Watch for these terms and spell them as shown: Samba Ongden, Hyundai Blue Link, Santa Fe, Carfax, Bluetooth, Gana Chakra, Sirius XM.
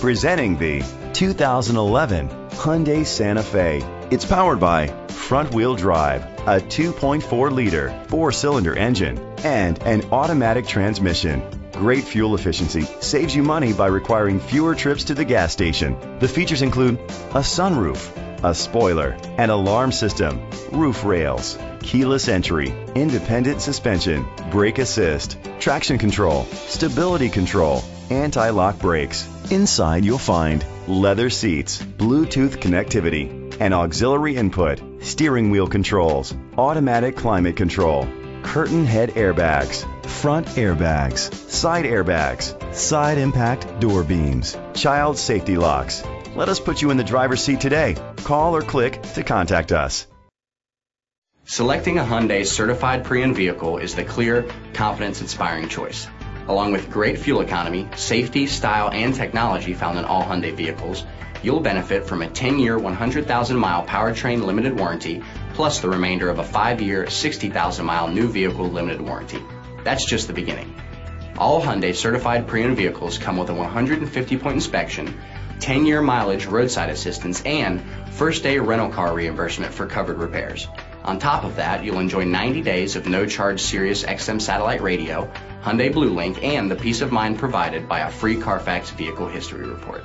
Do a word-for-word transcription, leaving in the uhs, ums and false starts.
Presenting the two thousand eleven Hyundai Santa Fe. It's powered by front-wheel drive, a two point four liter four-cylinder engine, and an automatic transmission. Great fuel efficiency saves you money by requiring fewer trips to the gas station. The features include a sunroof, a spoiler, an alarm system, roof rails, keyless entry, independent suspension, brake assist, traction control, stability control, anti-lock brakes. Inside you'll find leather seats, Bluetooth connectivity, an auxiliary input, steering wheel controls, automatic climate control, curtain head airbags, front airbags, side airbags, side impact door beams, child safety locks. Let us put you in the driver's seat today. Call or click to contact us. Selecting a Hyundai certified pre-owned vehicle is the clear, confidence-inspiring choice. Along with great fuel economy, safety, style, and technology found in all Hyundai vehicles, you'll benefit from a ten year, one hundred thousand mile powertrain limited warranty, plus the remainder of a five year, sixty thousand mile new vehicle limited warranty. That's just the beginning. All Hyundai certified pre-owned vehicles come with a one hundred fifty point inspection, ten year mileage roadside assistance, and first day rental car reimbursement for covered repairs. On top of that, you'll enjoy ninety days of no-charge Sirius X M satellite radio, Hyundai Blue Link, and the peace of mind provided by a free Carfax vehicle history report.